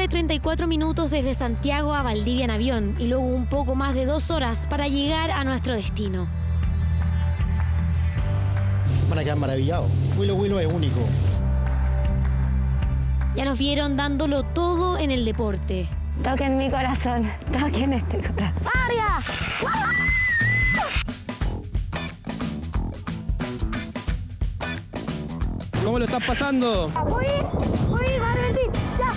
hora y 34 minutos desde Santiago a Valdivia en avión y luego un poco más de 2 horas para llegar a nuestro destino. Van a quedar maravillados. Huilo Huilo es único. Ya nos vieron dándolo todo en el deporte. Toquen mi corazón, toquen este corazón. ¡Área! ¿Cómo lo estás pasando? ¡Uy! ¡Uy! ¡Vale, ya!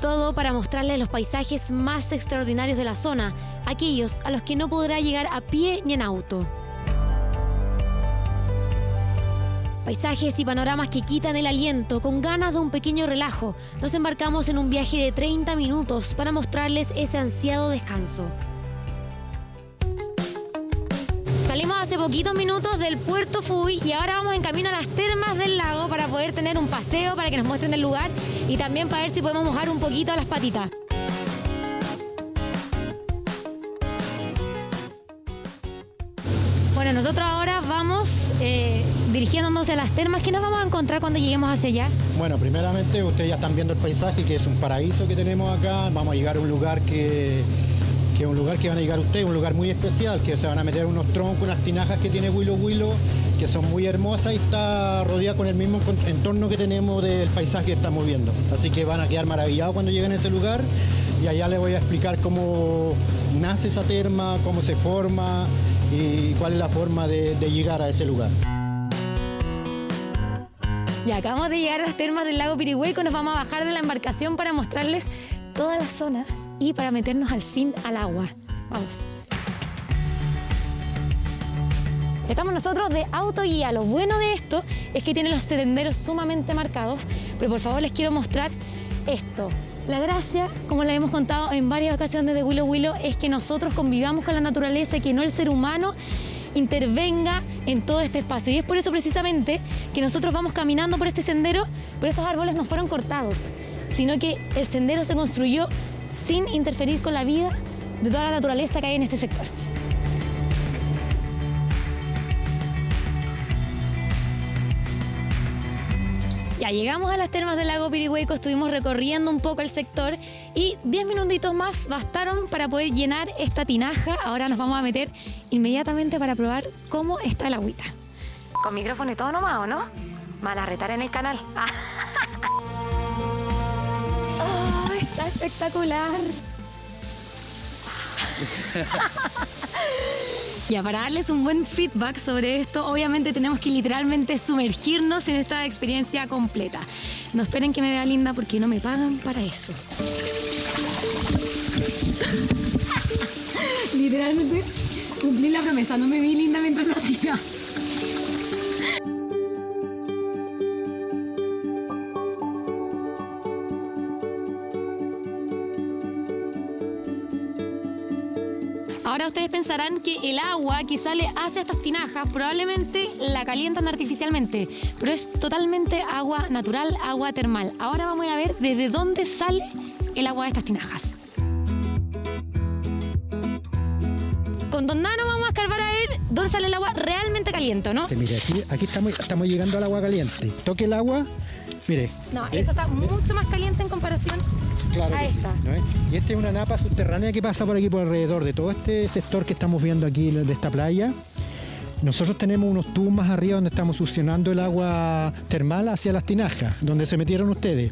Todo para mostrarles los paisajes más extraordinarios de la zona, aquellos a los que no podrá llegar a pie ni en auto. Paisajes y panoramas que quitan el aliento, con ganas de un pequeño relajo. Nos embarcamos en un viaje de 30 minutos para mostrarles ese ansiado descanso. Salimos hace poquitos minutos del Puerto Fuy y ahora vamos en camino a las termas del lago para poder tener un paseo, para que nos muestren el lugar y también para ver si podemos mojar un poquito las patitas. Bueno, nosotros ahora vamos dirigiéndonos a las termas. ¿Qué nos vamos a encontrar cuando lleguemos hacia allá? Bueno, primeramente ustedes ya están viendo el paisaje, que es un paraíso que tenemos acá. Vamos a llegar a un lugar que es un lugar que van a llegar ustedes, un lugar muy especial, que se van a meter unos troncos, unas tinajas que tiene Huilo Huilo, que son muy hermosas y está rodeada con el mismo entorno que tenemos del paisaje que estamos viendo. Así que van a quedar maravillados cuando lleguen a ese lugar y allá les voy a explicar cómo nace esa terma, cómo se forma y cuál es la forma de llegar a ese lugar. Ya acabamos de llegar a las termas del lago Pirihueco, nos vamos a bajar de la embarcación para mostrarles toda la zona y para meternos al fin al agua. Vamos. Estamos nosotros de autoguía. Lo bueno de esto es que tiene los senderos sumamente marcados, pero por favor les quiero mostrar esto. La gracia, como les hemos contado en varias ocasiones de Huilo Huilo, es que nosotros convivamos con la naturaleza y que no el ser humano intervenga en todo este espacio. Y es por eso precisamente que nosotros vamos caminando por este sendero, pero estos árboles no fueron cortados, sino que el sendero se construyó sin interferir con la vida de toda la naturaleza que hay en este sector. Ya llegamos a las termas del lago Pirihueco, estuvimos recorriendo un poco el sector y 10 minutitos más bastaron para poder llenar esta tinaja. Ahora nos vamos a meter inmediatamente para probar cómo está el agüita. Con micrófono y todo nomás, ¿o no? Van a retar en el canal. ¡Oh, está espectacular! Ya, para darles un buen feedback sobre esto, obviamente tenemos que literalmente sumergirnos en esta experiencia completa. No esperen que me vea linda porque no me pagan para eso. Literalmente cumplí la promesa, no me vi linda mientras lo hacía. Ahora ustedes pensarán que el agua que sale hacia estas tinajas probablemente la calientan artificialmente, pero es totalmente agua natural, agua termal. Ahora vamos a ir a ver desde dónde sale el agua de estas tinajas. Con Don Nano vamos a escarbar a ver dónde sale el agua realmente caliente, ¿no? Mire, aquí estamos llegando al agua caliente. Toque el agua, mire. No, esta está mucho más caliente en comparación. Claro que sí, ¿no es? Y esta es una napa subterránea que pasa por aquí, por alrededor de todo este sector que estamos viendo aquí, de esta playa. Nosotros tenemos unos tubos más arriba donde estamos succionando el agua termal hacia las tinajas, donde se metieron ustedes.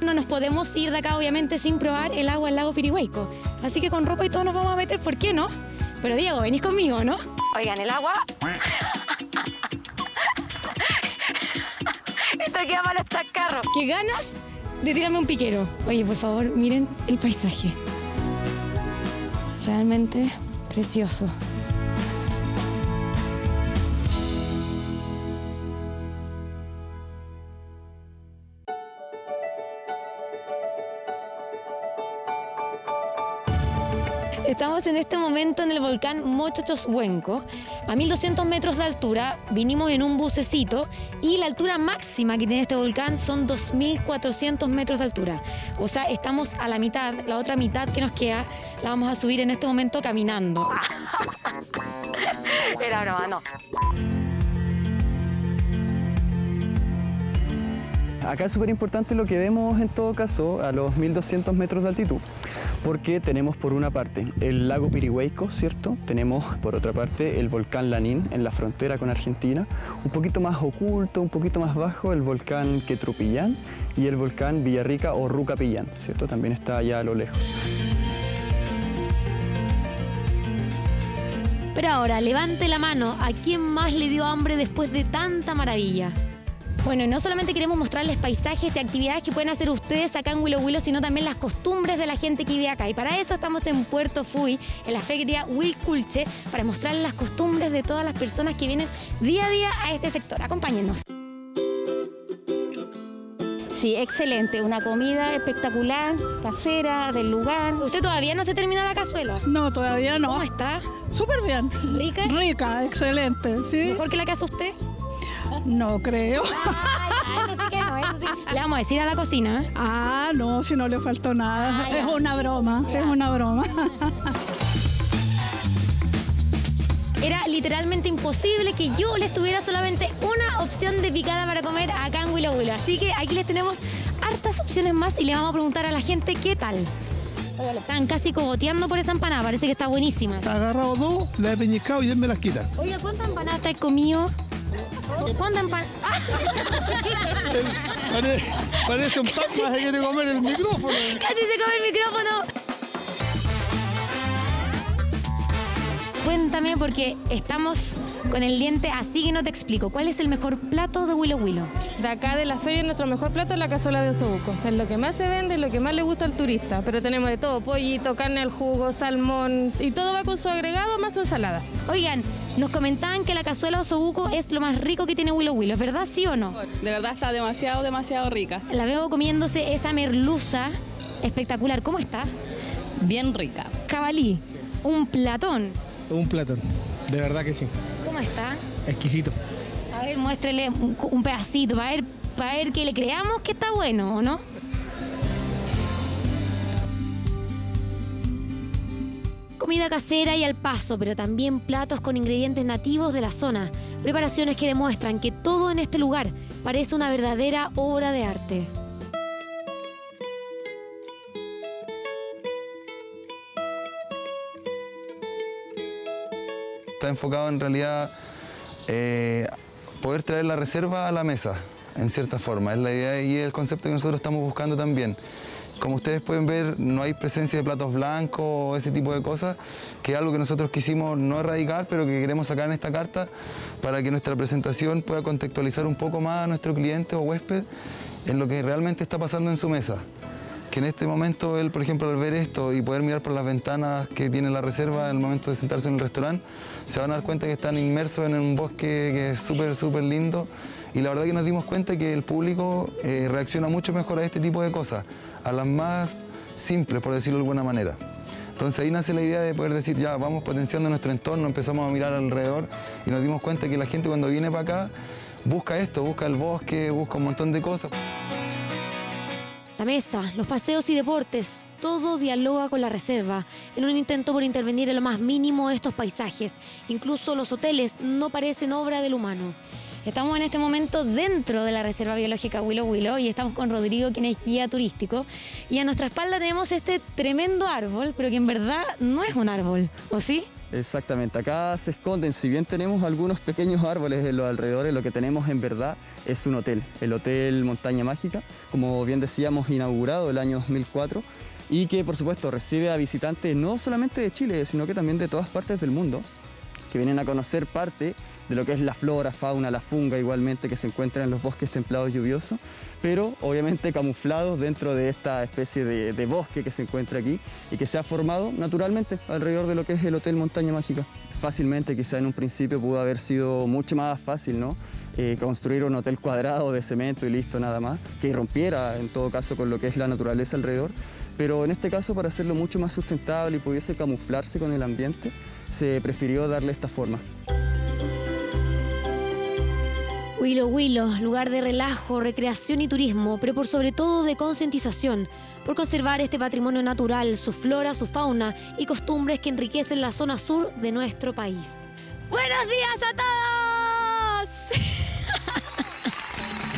No nos podemos ir de acá, obviamente, sin probar el agua del lago Pirihueco. Así que con ropa y todo nos vamos a meter, ¿por qué no? Pero Diego, venís conmigo, ¿no? Oigan, el agua... Esto queda para los chascarros. ¿Qué ganas de tirarme un piquero? Oye, por favor, miren el paisaje. Realmente precioso. Estamos en este momento en el volcán Mochochos Huenco, a 1200 metros de altura. Vinimos en un bucecito y la altura máxima que tiene este volcán son 2400 metros de altura. O sea, estamos a la mitad, la otra mitad que nos queda la vamos a subir en este momento caminando. Era broma, no. Acá es súper importante lo que vemos en todo caso a los 1200 metros de altitud, porque tenemos por una parte el lago Pirihueco, ¿cierto? Tenemos por otra parte el volcán Lanín en la frontera con Argentina, un poquito más oculto, un poquito más bajo el volcán Quetrupillán y el volcán Villarrica o Rucapillán, ¿cierto? También está allá a lo lejos. Pero ahora, levante la mano, ¿a quién más le dio hambre después de tanta maravilla? Bueno, y no solamente queremos mostrarles paisajes y actividades que pueden hacer ustedes acá en Huilo Huilo, sino también las costumbres de la gente que vive acá. Y para eso estamos en Puerto Fuy, en la feria Huiculche, para mostrarles las costumbres de todas las personas que vienen día a día a este sector. Acompáñennos. Sí, excelente. Una comida espectacular, casera, del lugar. ¿Usted todavía no se termina la cazuela? No, todavía no. ¿Cómo está? Súper bien. ¿Rica? Rica, excelente, sí. ¿Mejor que la que hace usted? No creo. Ay, eso sí que no, eso sí. Le vamos a decir a la cocina. Ah, no, si no le faltó nada. Ay, es una broma, ya. Es una broma. Era literalmente imposible que yo les tuviera solamente una opción de picada para comer acá en Huilo Huilo. Así que aquí les tenemos hartas opciones más y le vamos a preguntar a la gente qué tal. Oiga, lo están casi cogoteando por esa empanada, parece que está buenísima. He agarrado dos, la he peñiscado y él me las quita. Oiga, ¿cuántas empanadas te has comido? ¿Cuándo empan...? ¡Ah! Parece un papas que quiere comer el micrófono. Casi se come el micrófono. Cuéntame, porque estamos con el diente así que no te explico. ¿Cuál es el mejor plato de Huilo Huilo? De acá de la feria nuestro mejor plato es la cazuela de osobuco. Es lo que más se vende y lo que más le gusta al turista. Pero tenemos de todo, pollito, carne al jugo, salmón. Y todo va con su agregado más su ensalada. Oigan, nos comentaban que la cazuela de osobuco es lo más rico que tiene Huilo Huilo. ¿Es verdad, sí o no? De verdad está demasiado, demasiado rica. La veo comiéndose esa merluza espectacular. ¿Cómo está? Bien rica. Cabalí, un platón. Un platón, de verdad que sí. ¿Cómo está? Exquisito. A ver, muéstrele un pedacito, para ver que le creamos que está bueno, ¿o no? Comida casera y al paso, pero también platos con ingredientes nativos de la zona. Preparaciones que demuestran que todo en este lugar parece una verdadera obra de arte. Está enfocado en realidad poder traer la reserva a la mesa, en cierta forma. Es la idea y el concepto que nosotros estamos buscando también. Como ustedes pueden ver, no hay presencia de platos blancos o ese tipo de cosas, que es algo que nosotros quisimos no erradicar, pero que queremos sacar en esta carta para que nuestra presentación pueda contextualizar un poco más a nuestro cliente o huésped en lo que realmente está pasando en su mesa. Que en este momento él, por ejemplo, al ver esto y poder mirar por las ventanas que tiene la reserva en el momento de sentarse en el restaurante, se van a dar cuenta que están inmersos en un bosque que es súper, súper lindo. Y la verdad que nos dimos cuenta que el público reacciona mucho mejor a este tipo de cosas, a las más simples, por decirlo de alguna manera. Entonces ahí nace la idea de poder decir, ya, vamos potenciando nuestro entorno, empezamos a mirar alrededor y nos dimos cuenta que la gente cuando viene para acá busca esto, busca el bosque, busca un montón de cosas. La mesa, los paseos y deportes, todo dialoga con la reserva en un intento por intervenir en lo más mínimo de estos paisajes. Incluso los hoteles no parecen obra del humano. Estamos en este momento dentro de la Reserva Biológica Huilo Huilo y estamos con Rodrigo, quien es guía turístico. Y a nuestra espalda tenemos este tremendo árbol, pero que en verdad no es un árbol, ¿o sí? Exactamente, acá se esconden, si bien tenemos algunos pequeños árboles en los alrededores, lo que tenemos en verdad es un hotel, el Hotel Montaña Mágica, como bien decíamos, inaugurado el año 2004 y que por supuesto recibe a visitantes no solamente de Chile, sino que también de todas partes del mundo, que vienen a conocer parte de lo que es la flora, fauna, la funga igualmente que se encuentra en los bosques templados lluviosos, pero obviamente camuflados dentro de esta especie de bosque que se encuentra aquí y que se ha formado naturalmente alrededor de lo que es el Hotel Montaña Mágica. Fácilmente, quizá en un principio pudo haber sido mucho más fácil, ¿no? Construir un hotel cuadrado de cemento y listo, nada más, que rompiera en todo caso con lo que es la naturaleza alrededor, Pero en este caso, para hacerlo mucho más sustentable y pudiese camuflarse con el ambiente, se prefirió darle esta forma. Huilo Huilo, lugar de relajo, recreación y turismo, pero por sobre todo de concientización, por conservar este patrimonio natural, su flora, su fauna y costumbres que enriquecen la zona sur de nuestro país. ¡Buenos días a todos!